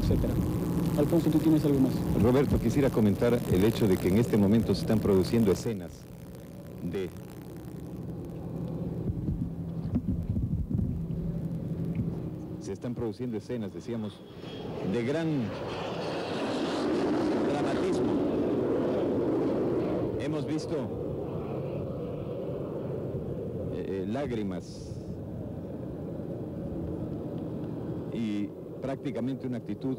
etcétera. Alfonso, tú tienes algo más. Roberto, quisiera comentar el hecho de que en este momento se están produciendo escenas de... Se están produciendo escenas, decíamos, de gran dramatismo. Hemos visto lágrimas y prácticamente una actitud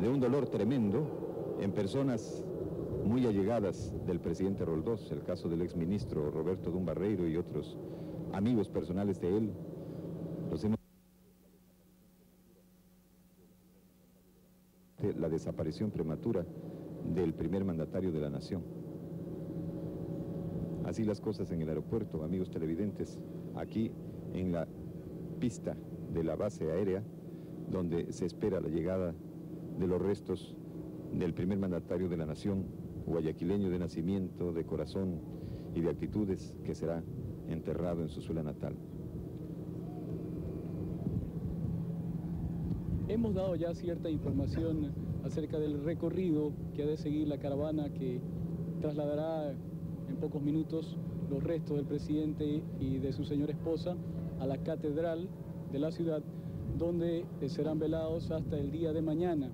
de un dolor tremendo en personas muy allegadas del presidente Roldós, el caso del exministro Roberto Dumbarreiro y otros amigos personales de él. Los hemos... la desaparición prematura del primer mandatario de la nación. Así las cosas en el aeropuerto, amigos televidentes, aquí en la pista de la base aérea, donde se espera la llegada de los restos del primer mandatario de la nación, guayaquileño de nacimiento, de corazón y de actitudes, que será enterrado en su suela natal. Hemos dado ya cierta información acerca del recorrido que ha de seguir la caravana que trasladará en pocos minutos los restos del presidente y de su señora esposa a la catedral de la ciudad, donde serán velados hasta el día de mañana,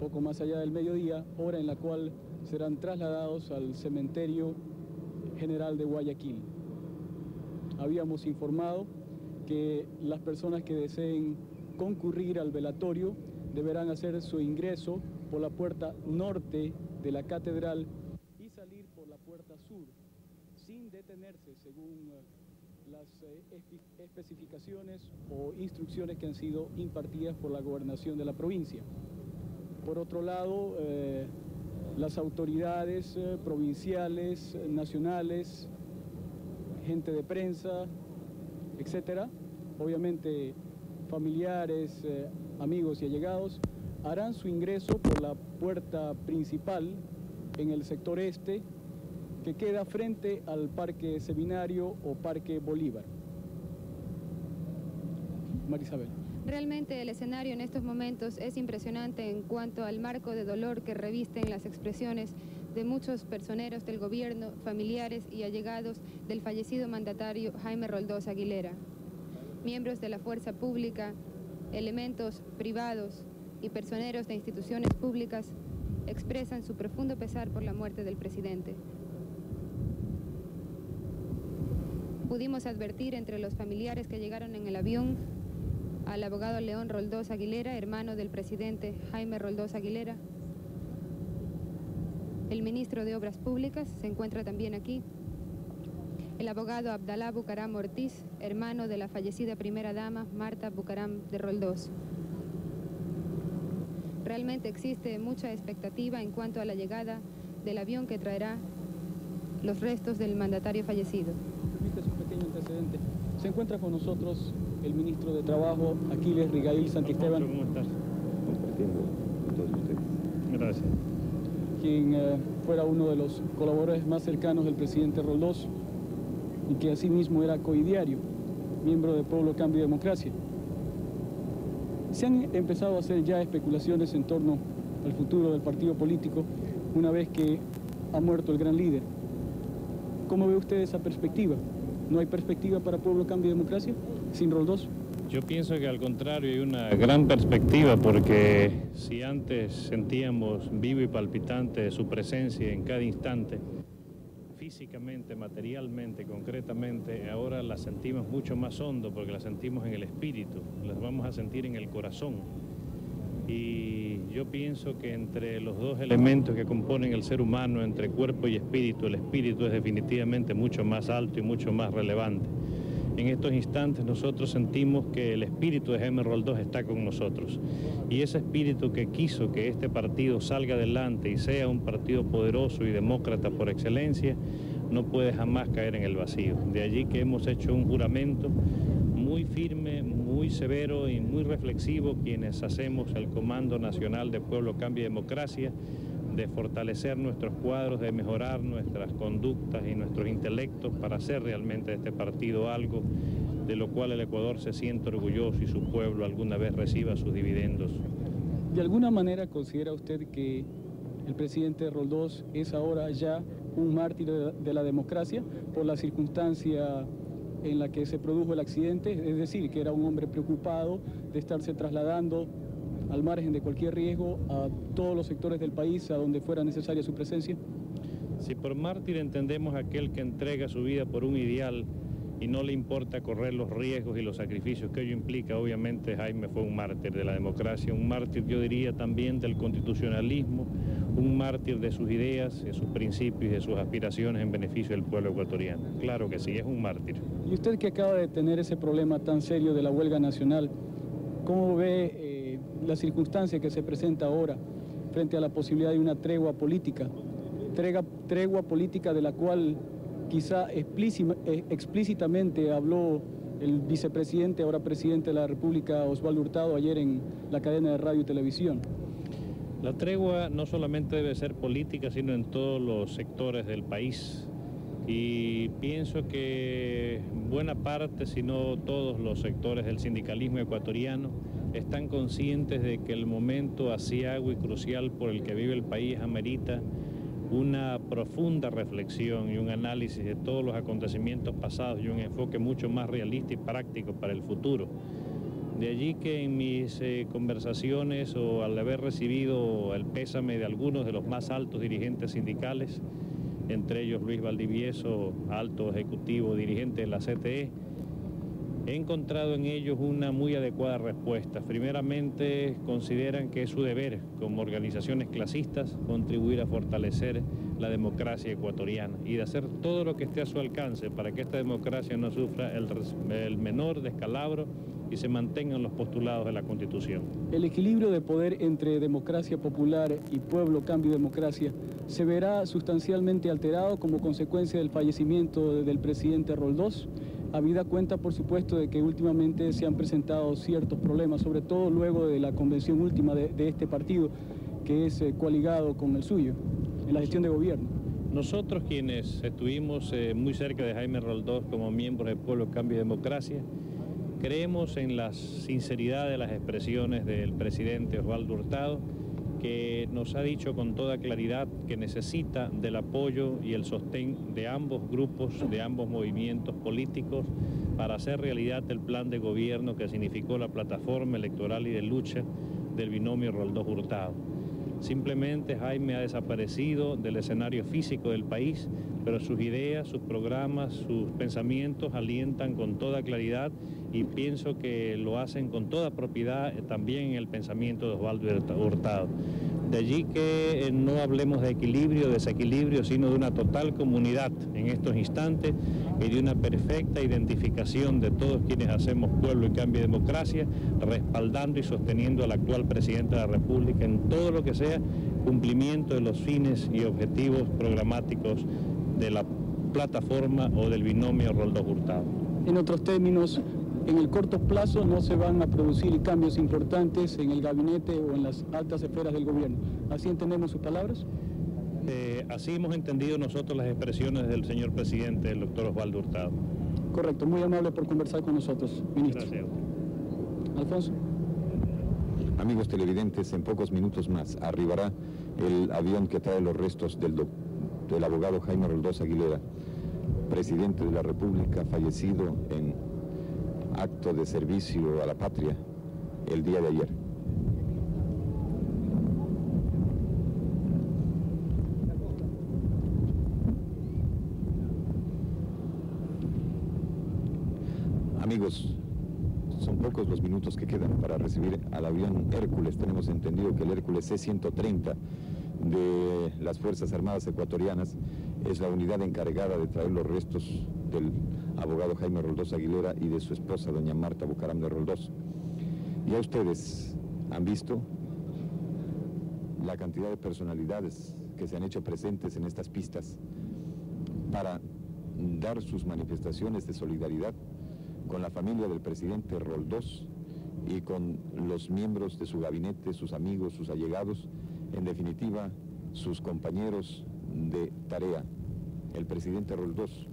poco más allá del mediodía, hora en la cual serán trasladados al cementerio general de Guayaquil. Habíamos informado que las personas que deseen concurrir al velatorio deberán hacer su ingreso por la puerta norte de la catedral y salir por la puerta sur, sin detenerse, según las especificaciones o instrucciones que han sido impartidas por la gobernación de la provincia. Por otro lado, las autoridades provinciales, nacionales, gente de prensa, etcétera, obviamente familiares, amigos y allegados, harán su ingreso por la puerta principal en el sector este, que queda frente al Parque Seminario o Parque Bolívar. Marisabel. Realmente el escenario en estos momentos es impresionante en cuanto al marco de dolor que revisten las expresiones de muchos personeros del gobierno, familiares y allegados del fallecido mandatario Jaime Roldós Aguilera. Miembros de la fuerza pública, elementos privados y personeros de instituciones públicas expresan su profundo pesar por la muerte del presidente. Pudimos advertir entre los familiares que llegaron en el avión al abogado León Roldós Aguilera, hermano del presidente Jaime Roldós Aguilera. El ministro de Obras Públicas se encuentra también aquí. El abogado Abdalá Bucaram Ortiz, hermano de la fallecida primera dama Marta Bucaram de Roldós. Realmente existe mucha expectativa en cuanto a la llegada del avión que traerá los restos del mandatario fallecido. Permítame un pequeño antecedente. Se encuentra con nosotros el ministro de Trabajo, Aquiles Rigail Santisteban. ¿Cómo estás? Compartiendo con todos ustedes. Gracias. Quien fuera uno de los colaboradores más cercanos del presidente Roldós, y que asimismo era coidiario, miembro de Pueblo Cambio y Democracia. Se han empezado a hacer ya especulaciones en torno al futuro del partido político una vez que ha muerto el gran líder. ¿Cómo ve usted esa perspectiva? ¿No hay perspectiva para Pueblo Cambio y Democracia sin Roldós? Yo pienso que al contrario hay una gran perspectiva, porque si antes sentíamos vivo y palpitante su presencia en cada instante, físicamente, materialmente, concretamente, ahora las sentimos mucho más hondo, porque las sentimos en el espíritu, las vamos a sentir en el corazón. Y yo pienso que entre los dos elementos que componen el ser humano, entre cuerpo y espíritu, el espíritu es definitivamente mucho más alto y mucho más relevante. En estos instantes nosotros sentimos que el espíritu de Jaime Roldós está con nosotros. Y ese espíritu que quiso que este partido salga adelante y sea un partido poderoso y demócrata por excelencia, no puede jamás caer en el vacío. De allí que hemos hecho un juramento muy firme, muy severo y muy reflexivo quienes hacemos el Comando Nacional de Pueblo Cambio y Democracia, de fortalecer nuestros cuadros, de mejorar nuestras conductas y nuestros intelectos para hacer realmente de este partido algo de lo cual el Ecuador se siente orgulloso y su pueblo alguna vez reciba sus dividendos. ¿De alguna manera considera usted que el presidente Roldós es ahora ya un mártir de la democracia por la circunstancia en la que se produjo el accidente? Es decir, que era un hombre preocupado de estarse trasladando al margen de cualquier riesgo a todos los sectores del país a donde fuera necesaria su presencia. Si por mártir entendemos aquel que entrega su vida por un ideal y no le importa correr los riesgos y los sacrificios que ello implica, obviamente Jaime fue un mártir de la democracia, un mártir yo diría también del constitucionalismo, un mártir de sus ideas, de sus principios y de sus aspiraciones en beneficio del pueblo ecuatoriano. Claro que sí, es un mártir. Y usted que acaba de tener ese problema tan serio de la huelga nacional, ¿cómo ve la circunstancia que se presenta ahora frente a la posibilidad de una tregua política de la cual quizá explícitamente habló el vicepresidente, ahora presidente de la República, Osvaldo Hurtado, ayer en la cadena de radio y televisión? La tregua no solamente debe ser política, sino en todos los sectores del país. Y pienso que buena parte, si no todos los sectores del sindicalismo ecuatoriano, están conscientes de que el momento aciago y crucial por el que vive el país amerita una profunda reflexión y un análisis de todos los acontecimientos pasados y un enfoque mucho más realista y práctico para el futuro. De allí que en mis conversaciones o al haber recibido el pésame de algunos de los más altos dirigentes sindicales, entre ellos Luis Valdivieso, alto ejecutivo dirigente de la CTE, he encontrado en ellos una muy adecuada respuesta. Primeramente, consideran que es su deber, como organizaciones clasistas, contribuir a fortalecer la democracia ecuatoriana y de hacer todo lo que esté a su alcance para que esta democracia no sufra el menor descalabro y se mantengan los postulados de la Constitución. El equilibrio de poder entre democracia popular y pueblo, cambio y democracia, ¿se verá sustancialmente alterado como consecuencia del fallecimiento del presidente Roldós? Habida cuenta, por supuesto, de que últimamente se han presentado ciertos problemas, sobre todo luego de la convención última de este partido, que es coaligado con el suyo, en la gestión de gobierno. Nosotros quienes estuvimos muy cerca de Jaime Roldós como miembros del Pueblo Cambio y Democracia, creemos en la sinceridad de las expresiones del presidente Osvaldo Hurtado, que nos ha dicho con toda claridad que necesita del apoyo y el sostén de ambos grupos, de ambos movimientos políticos, para hacer realidad el plan de gobierno que significó la plataforma electoral y de lucha del binomio Roldós Hurtado. Simplemente Jaime ha desaparecido del escenario físico del país, pero sus ideas, sus programas, sus pensamientos alientan con toda claridad y pienso que lo hacen con toda propiedad también en el pensamiento de Osvaldo Hurtado. De allí que no hablemos de equilibrio, desequilibrio, sino de una total comunidad en estos instantes y de una perfecta identificación de todos quienes hacemos Pueblo y Cambio y Democracia, respaldando y sosteniendo al actual presidente de la República en todo lo que sea cumplimiento de los fines y objetivos programáticos de la plataforma o del binomio Roldós Hurtado. En otros términos, en el corto plazo no se van a producir cambios importantes en el gabinete o en las altas esferas del gobierno. ¿Así entendemos sus palabras? Así hemos entendido nosotros las expresiones del señor presidente, el doctor Osvaldo Hurtado. Correcto, muy amable por conversar con nosotros, ministro. Gracias. Alfonso. Amigos televidentes, en pocos minutos más arribará el avión que trae los restos del abogado Jaime Roldós Aguilera, presidente de la República, fallecido en acto de servicio a la patria el día de ayer. Amigos, son pocos los minutos que quedan para recibir al avión Hércules. Tenemos entendido que el Hércules C-130 de las Fuerzas Armadas Ecuatorianas es la unidad encargada de traer los restos del abogado Jaime Roldós Aguilera y de su esposa, doña Marta Bucaram de Roldós. Ya ustedes han visto la cantidad de personalidades que se han hecho presentes en estas pistas para dar sus manifestaciones de solidaridad con la familia del presidente Roldós y con los miembros de su gabinete, sus amigos, sus allegados, en definitiva, sus compañeros de tarea. El presidente Roldós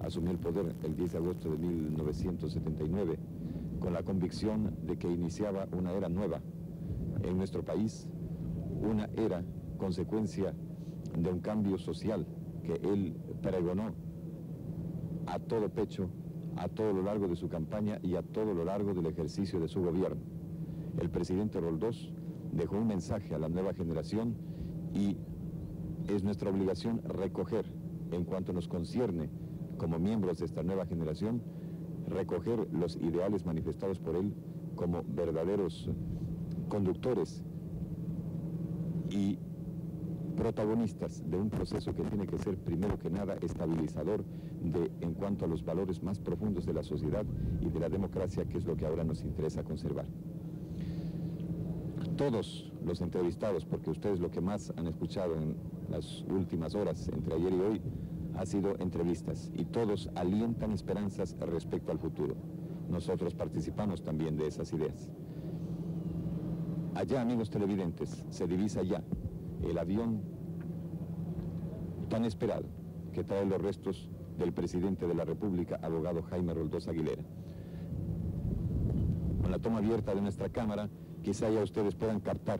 asumió el poder el 10 de agosto de 1979 con la convicción de que iniciaba una era nueva en nuestro país una era consecuencia de un cambio social que él pregonó a todo pecho, a todo lo largo de su campaña y a todo lo largo del ejercicio de su gobierno. El presidente Roldós dejó un mensaje a la nueva generación y es nuestra obligación recoger, en cuanto nos concierne como miembros de esta nueva generación, recoger los ideales manifestados por él como verdaderos conductores y protagonistas de un proceso que tiene que ser primero que nada estabilizador en cuanto a los valores más profundos de la sociedad y de la democracia, que es lo que ahora nos interesa conservar. Todos los entrevistados, porque ustedes lo que más han escuchado en las últimas horas, entre ayer y hoy, ha sido entrevistas, y todos alientan esperanzas respecto al futuro. Nosotros participamos también de esas ideas. Allá, amigos televidentes, se divisa ya el avión tan esperado que trae los restos del presidente de la República, abogado Jaime Roldós Aguilera. Con la toma abierta de nuestra cámara, quizá ya ustedes puedan captar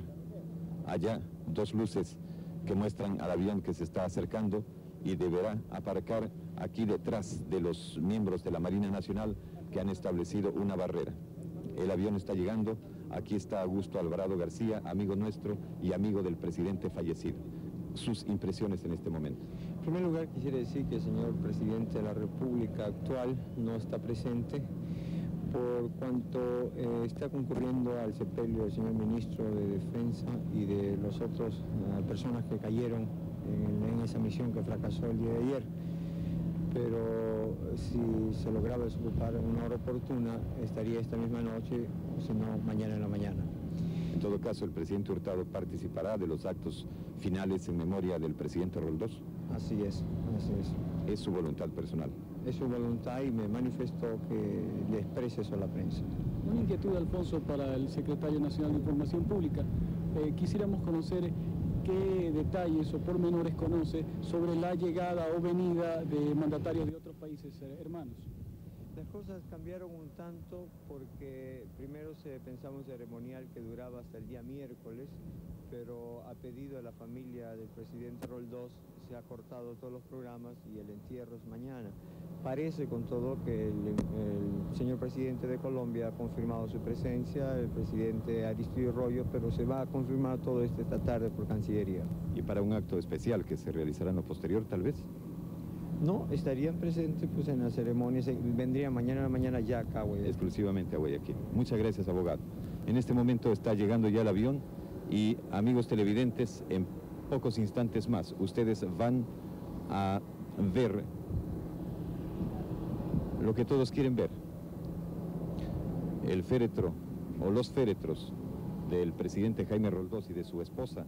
allá dos luces que muestran al avión que se está acercando y deberá aparcar aquí detrás de los miembros de la Marina Nacional que han establecido una barrera. El avión está llegando. Aquí está Augusto Alvarado García, amigo nuestro y amigo del presidente fallecido. Sus impresiones en este momento. En primer lugar, quisiera decir que el señor presidente de la República actual no está presente por cuanto está concurriendo al sepelio del señor ministro de Defensa y de las otras personas que cayeron en esa misión que fracasó el día de ayer. Pero si se lograba desocupar en una hora oportuna, estaría esta misma noche, o si no, mañana en la mañana. En todo caso, el presidente Hurtado participará de los actos finales en memoria del presidente Roldós. Así es, así es. Es su voluntad personal. Es su voluntad y me manifiesto que le exprese eso a la prensa. Una inquietud, Alfonso, para el secretario nacional de Información Pública. Quisiéramos conocer qué detalles o pormenores conoce sobre la llegada o venida de mandatarios de otros países hermanos. Las cosas cambiaron un tanto porque primero se pensaba un ceremonial que duraba hasta el día miércoles, pero a pedido de la familia del presidente Roldós se ha cortado todos los programas y el entierro es mañana. Parece con todo que el señor presidente de Colombia ha confirmado su presencia, el presidente Aristides Royo, pero se va a confirmar todo esto esta tarde por Cancillería. ¿Y para un acto especial que se realizará en lo posterior, tal vez? No, estarían presentes pues, en la ceremonia, vendrían mañana a la mañana ya acá a Guayaquil. Exclusivamente a Guayaquil. Muchas gracias, abogado. En este momento está llegando ya el avión y, amigos televidentes, en pocos instantes más ustedes van a ver lo que todos quieren ver: el féretro o los féretros del presidente Jaime Roldós y de su esposa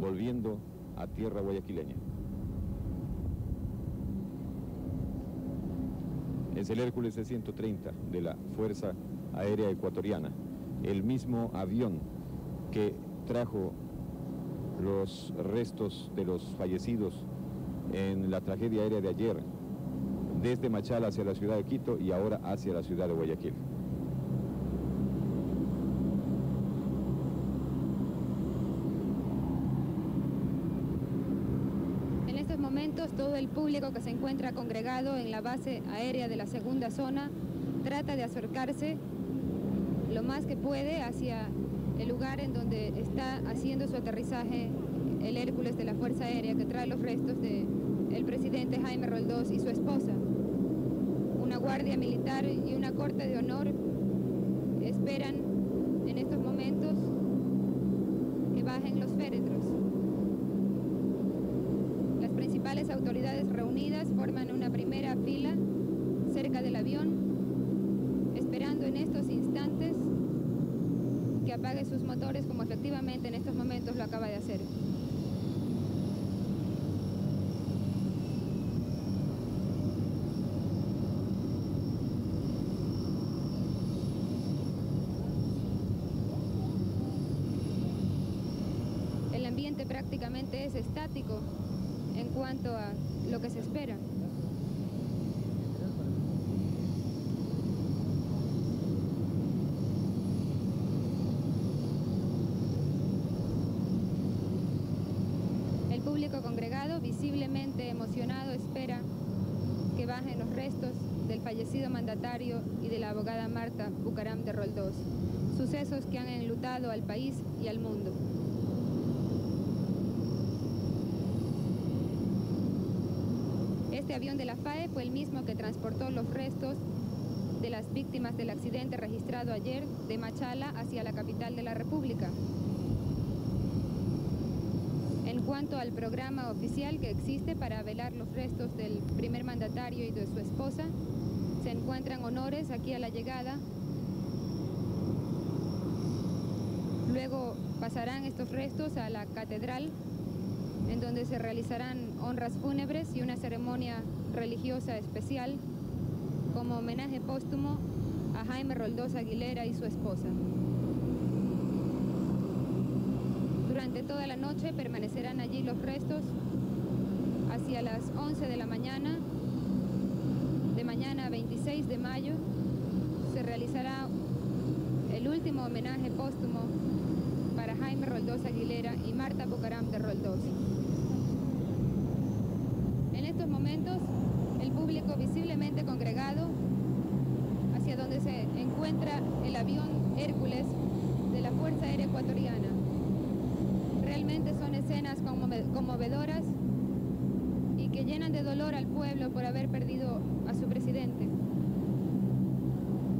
volviendo a tierra guayaquileña. Es el Hércules C-130 de la Fuerza Aérea Ecuatoriana, el mismo avión que trajo los restos de los fallecidos en la tragedia aérea de ayer, desde Machala hacia la ciudad de Quito y ahora hacia la ciudad de Guayaquil. En estos momentos todo el público que se encuentra congregado en la base aérea de la segunda zona trata de acercarse lo más que puede hacia el lugar en donde está haciendo su aterrizaje el Hércules de la Fuerza Aérea que trae los restos del presidente Jaime Roldós y su esposa. Una guardia militar y una corte de honor esperan en estos momentos que bajen los féretros. Las principales autoridades reunidas forman una primera fila cerca del avión, esperando en estos instantes que apague sus motores, como efectivamente en estos momentos lo acaba de hacer. Prácticamente es estático en cuanto a lo que se espera. visiblemente emocionado, espera que bajen los restos del fallecido mandatario y de la abogada Marta Bucaram de Roldós, sucesos que han enlutado al país y al mundo. Este avión de la FAE fue el mismo que transportó los restos de las víctimas del accidente registrado ayer de Machala hacia la capital de la República. En cuanto al programa oficial que existe para velar los restos del primer mandatario y de su esposa, se encuentran honores aquí a la llegada. Luego pasarán estos restos a la catedral, en donde se realizarán honras fúnebres y una ceremonia religiosa especial como homenaje póstumo a Jaime Roldós Aguilera y su esposa. Durante toda la noche permanecerán allí los restos. Hacia las 11 de la mañana, de mañana 26 de mayo, se realizará el último homenaje póstumo para Jaime Roldós Aguilera y Marta Bucaram de Roldós. En estos momentos, el público visiblemente congregado hacia donde se encuentra el avión Hércules de la Fuerza Aérea Ecuatoriana. Realmente son escenas conmovedoras y que llenan de dolor al pueblo por haber perdido a su presidente.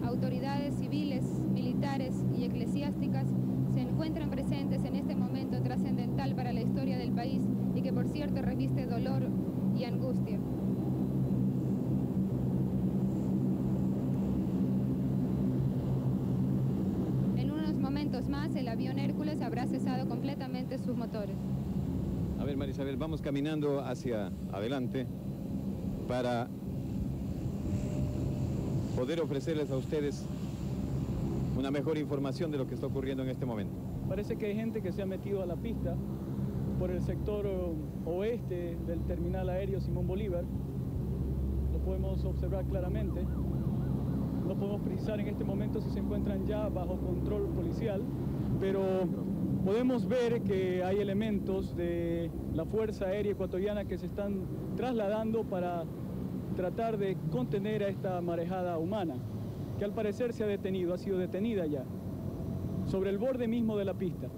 Autoridades civiles, militares y eclesiásticas se encuentran presentes en este momento trascendental para la historia del país y que, por cierto, reviste dolor y angustia. En unos momentos más, el avión Hércules habrá cesado completamente sus motores. A ver, Marisabel, vamos caminando hacia adelante para poder ofrecerles a ustedes una mejor información de lo que está ocurriendo en este momento. Parece que hay gente que se ha metido a la pista por el sector oeste del terminal aéreo Simón Bolívar. Lo podemos observar claramente. No podemos precisar en este momento si se encuentran ya bajo control policial, pero podemos ver que hay elementos de la Fuerza Aérea Ecuatoriana que se están trasladando para tratar de contener a esta marejada humana, que al parecer se ha detenido, ha sido detenida ya, sobre el borde mismo de la pista.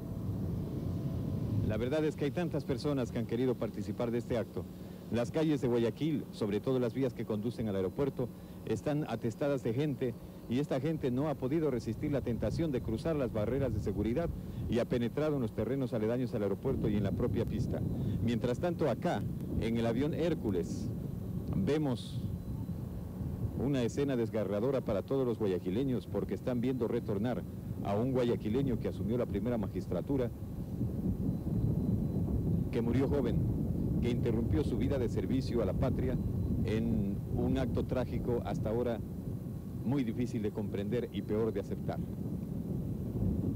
La verdad es que hay tantas personas que han querido participar de este acto. Las calles de Guayaquil, sobre todo las vías que conducen al aeropuerto, están atestadas de gente, y esta gente no ha podido resistir la tentación de cruzar las barreras de seguridad y ha penetrado en los terrenos aledaños al aeropuerto y en la propia pista. Mientras tanto, acá, en el avión Hércules, vemos una escena desgarradora para todos los guayaquileños, porque están viendo retornar a un guayaquileño que asumió la primera magistratura, que murió joven, que interrumpió su vida de servicio a la patria en un acto trágico hasta ahora muy difícil de comprender y peor de aceptar.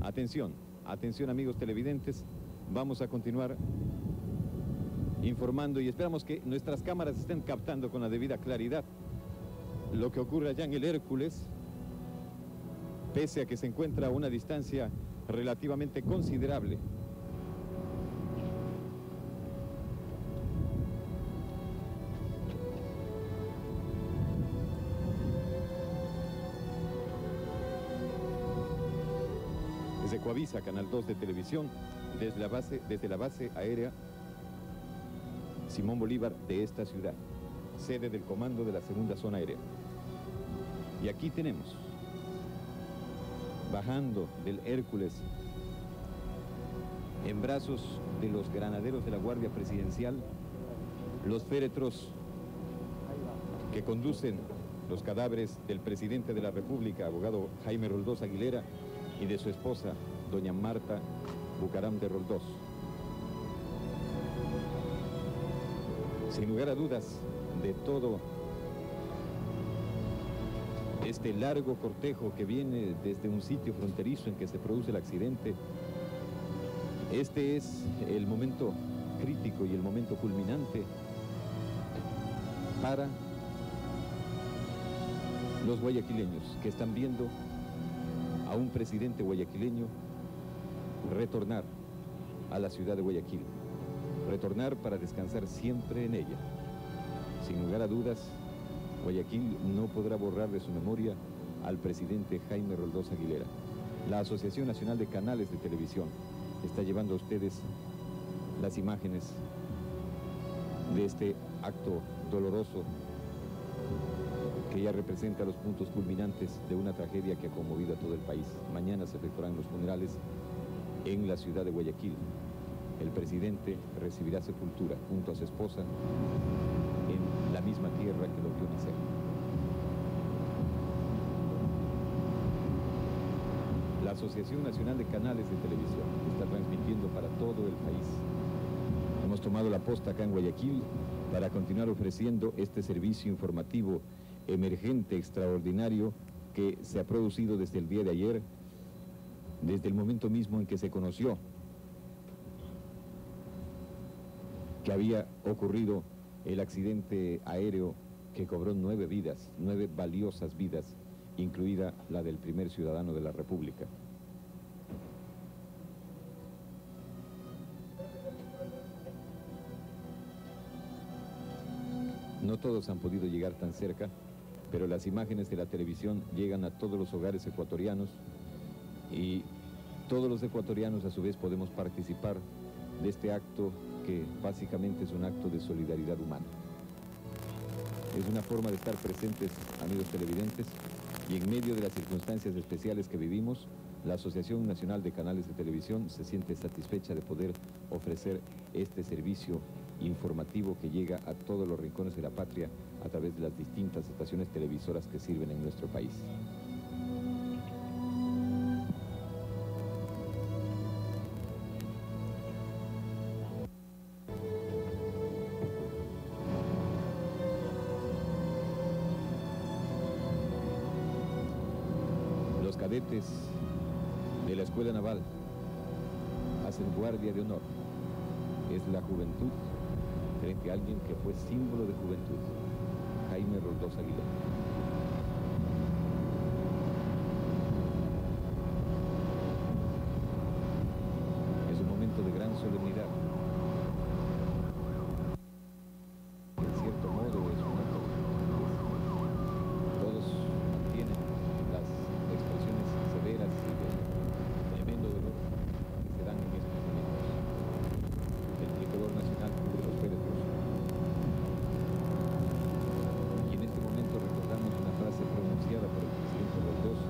Atención, atención amigos televidentes, vamos a continuar informando y esperamos que nuestras cámaras estén captando con la debida claridad lo que ocurre allá en el Hércules, pese a que se encuentra a una distancia relativamente considerable. Desde Coavisa, Canal 2 de televisión, desde la base aérea Simón Bolívar de esta ciudad, sede del comando de la segunda zona aérea. Y aquí tenemos, bajando del Hércules, en brazos de los granaderos de la Guardia Presidencial, los féretros que conducen los cadáveres del presidente de la República, abogado Jaime Roldós Aguilera, y de su esposa, doña Marta Bucaram de Roldós. Sin lugar a dudas, de todo este largo cortejo que viene desde un sitio fronterizo en que se produce el accidente, este es el momento crítico y el momento culminante para los guayaquileños que están viendo a un presidente guayaquileño retornar a la ciudad de Guayaquil. retornar para descansar siempre en ella. Sin lugar a dudas, Guayaquil no podrá borrar de su memoria al presidente Jaime Roldós Aguilera. La Asociación Nacional de Canales de Televisión está llevando a ustedes las imágenes de este acto doloroso que ya representa los puntos culminantes de una tragedia que ha conmovido a todo el país. Mañana se efectuarán los funerales en la ciudad de Guayaquil. El presidente recibirá sepultura junto a su esposa en la misma tierra que lo vio nacer. La Asociación Nacional de Canales de Televisión está transmitiendo para todo el país. Hemos tomado la posta acá en Guayaquil para continuar ofreciendo este servicio informativo emergente, extraordinario, que se ha producido desde el día de ayer, desde el momento mismo en que se conoció que había ocurrido el accidente aéreo que cobró 9 vidas, 9 valiosas vidas, incluida la del primer ciudadano de la República. No todos han podido llegar tan cerca, pero las imágenes de la televisión llegan a todos los hogares ecuatorianos y todos los ecuatorianos a su vez podemos participar de este acto que básicamente es un acto de solidaridad humana. Es una forma de estar presentes, amigos televidentes, y en medio de las circunstancias especiales que vivimos, la Asociación Nacional de Canales de Televisión se siente satisfecha de poder ofrecer este servicio informativo que llega a todos los rincones de la patria a través de las distintas estaciones televisoras que sirven en nuestro país. Los cadetes de la Escuela Naval hacen guardia de honor. Es la juventud frente a alguien que fue símbolo de juventud, Jaime Roldós Aguilera. Es un momento de gran solemnidad. En cierto modo es un acto de justicia. Todos tienen las expresiones severas y de tremendo dolor que se dan en estos momentos. El tricolor nacional cubre los féretros. Pronunciada por el presidente Roldós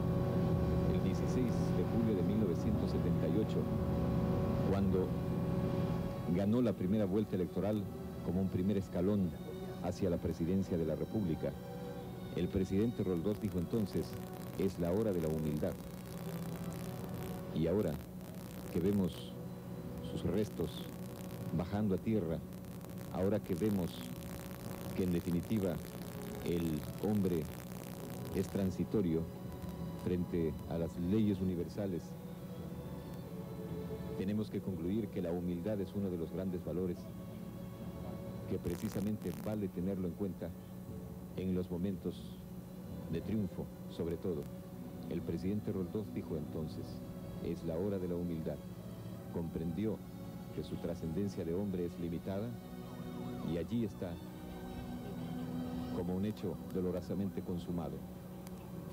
el 16 de julio de 1978, cuando ganó la primera vuelta electoral como un primer escalón hacia la presidencia de la República. El presidente Roldós dijo entonces: es la hora de la humildad. Y ahora que vemos sus restos bajando a tierra, ahora que vemos que en definitiva el hombre es transitorio frente a las leyes universales, tenemos que concluir que la humildad es uno de los grandes valores que precisamente vale tenerlo en cuenta en los momentos de triunfo, sobre todo. El presidente Roldós dijo entonces: es la hora de la humildad. Comprendió que su trascendencia de hombre es limitada y allí está, como un hecho dolorosamente consumado,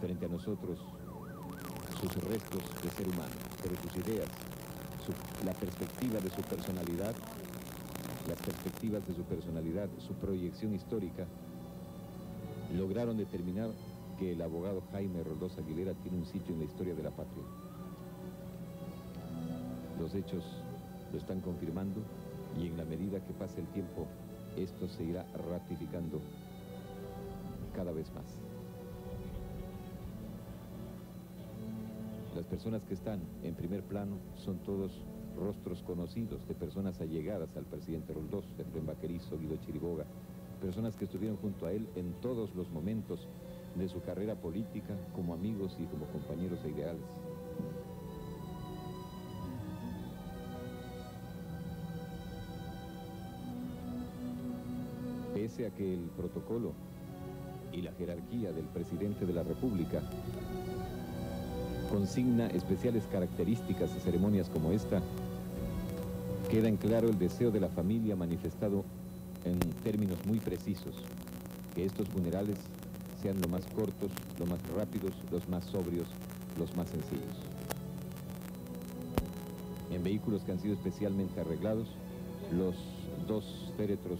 frente a nosotros, sus restos de ser humano, pero sus ideas, la perspectiva de su personalidad, las perspectivas de su personalidad, su proyección histórica, lograron determinar que el abogado Jaime Roldós Aguilera tiene un sitio en la historia de la patria. Los hechos lo están confirmando y en la medida que pase el tiempo, esto se irá ratificando cada vez más. Las personas que están en primer plano son todos rostros conocidos de personas allegadas al presidente Roldós, Efrén Baquerizo, Guido Chiriboga, personas que estuvieron junto a él en todos los momentos de su carrera política como amigos y como compañeros de ideales. Pese a que el protocolo y la jerarquía del presidente de la República consigna especiales características a ceremonias como esta, Queda en claro el deseo de la familia manifestado en términos muy precisos, que estos funerales sean lo más cortos, lo más rápidos, los más sobrios, los más sencillos. En vehículos que han sido especialmente arreglados, los dos féretros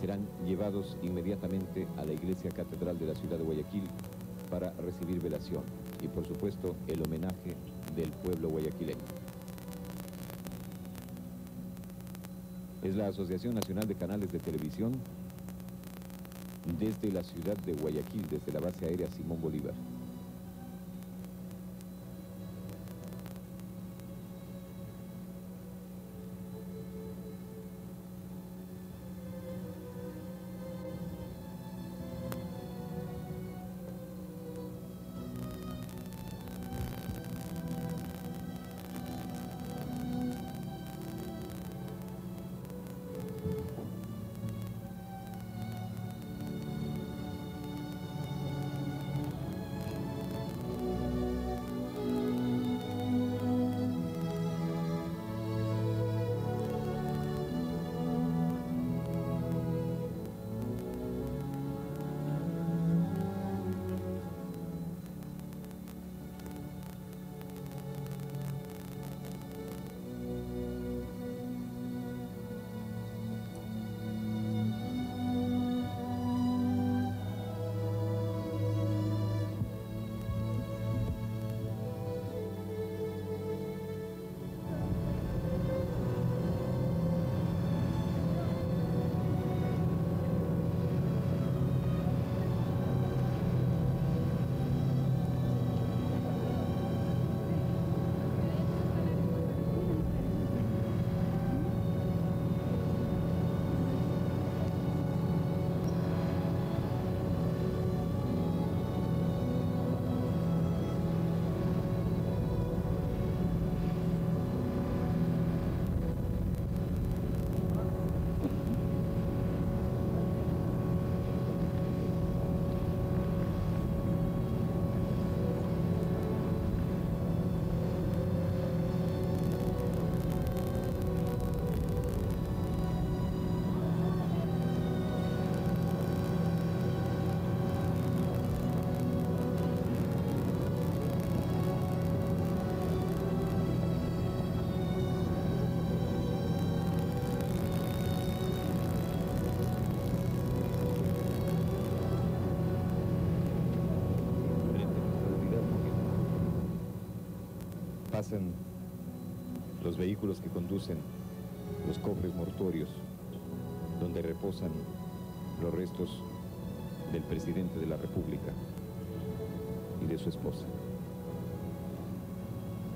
serán llevados inmediatamente a la iglesia catedral de la ciudad de Guayaquil para recibir velación y, por supuesto, el homenaje del pueblo guayaquileño. Es la Asociación Nacional de Canales de Televisión desde la ciudad de Guayaquil, desde la base aérea Simón Bolívar. Pasan los vehículos que conducen los cofres mortuorios, donde reposan los restos del presidente de la República y de su esposa.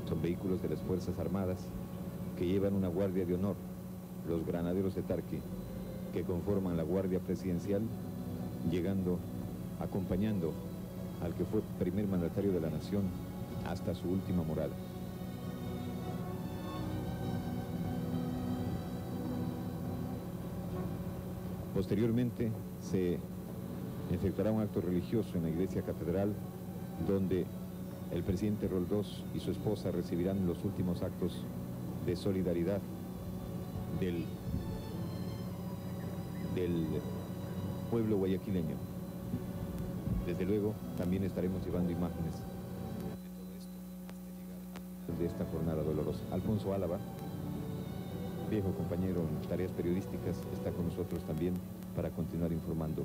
Son vehículos de las Fuerzas Armadas que llevan una guardia de honor, los granaderos de Tarqui, que conforman la guardia presidencial, llegando, acompañando al que fue primer mandatario de la nación hasta su última morada. Posteriormente se efectuará un acto religioso en la iglesia catedral, donde el presidente Roldós y su esposa recibirán los últimos actos de solidaridad del pueblo guayaquileño. Desde luego, también estaremos llevando imágenes de esta jornada dolorosa. Alfonso Álava, viejo compañero en tareas periodísticas, está con nosotros también para continuar informando.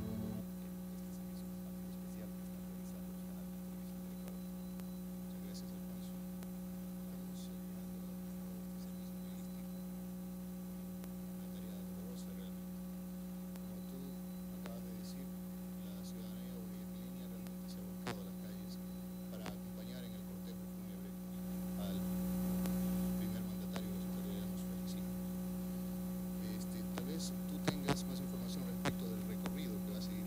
Más información respecto del recorrido que va a seguir.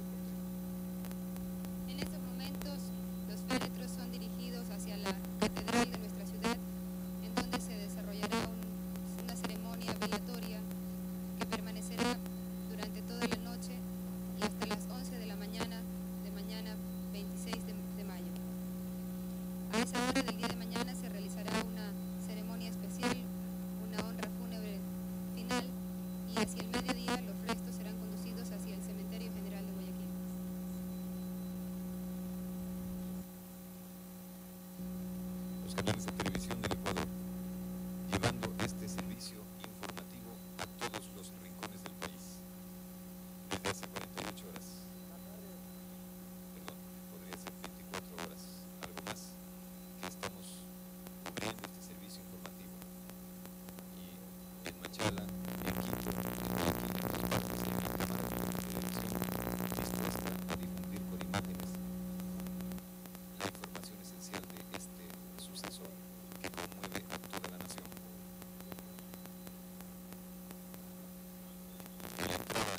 canales de televisión del Ecuador, llevando este servicio informativo a todos los rincones del país. Desde hace 48 horas, perdón, podría ser 24 horas, algo más, que estamos cubriendo este servicio informativo. Y en Machala, en Quito, en Guayaquil, en otras partes de la cámara de televisión, dispuesta a difundir con imágenes la información esencial de este suceso que conmueve a toda la nación. En la entrada,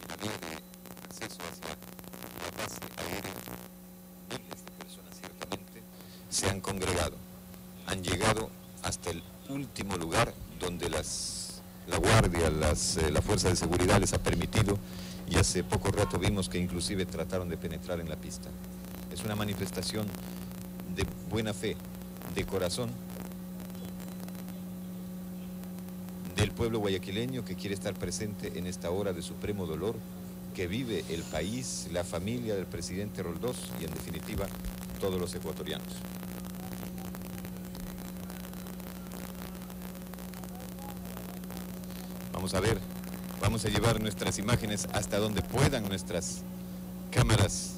en la vía de acceso hacia la base aérea, miles de personas ciertamente se han congregado, han llegado hasta el último lugar donde la Guardia, la Fuerza de Seguridad les ha permitido, y hace poco rato vimos que inclusive trataron de penetrar en la pista. Es una manifestación de buena fe, de corazón, del pueblo guayaquileño que quiere estar presente en esta hora de supremo dolor que vive el país, la familia del presidente Roldós y en definitiva todos los ecuatorianos. Vamos a ver, vamos a llevar nuestras imágenes hasta donde puedan nuestras cámaras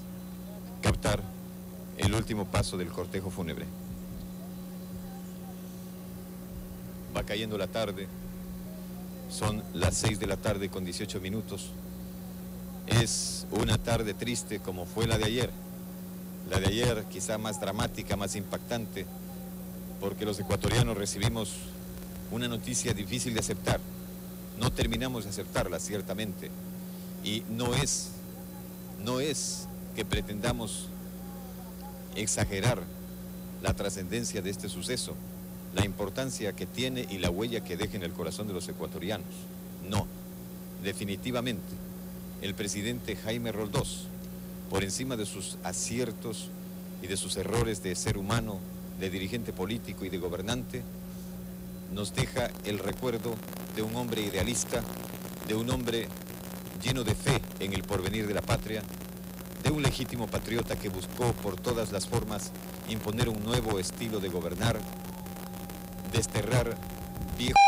captar el último paso del cortejo fúnebre. Va cayendo la tarde, son las 6:18 p.m. Es una tarde triste como fue la de ayer. La de ayer quizá más dramática, más impactante, porque los ecuatorianos recibimos una noticia difícil de aceptar. No terminamos de aceptarla, ciertamente. Y no es que pretendamos exagerar la trascendencia de este suceso, la importancia que tiene y la huella que deja en el corazón de los ecuatorianos. No, definitivamente, el presidente Jaime Roldós, por encima de sus aciertos y de sus errores de ser humano, de dirigente político y de gobernante, nos deja el recuerdo de un hombre idealista, de un hombre lleno de fe en el porvenir de la patria, de un legítimo patriota que buscó por todas las formas imponer un nuevo estilo de gobernar, desterrar viejos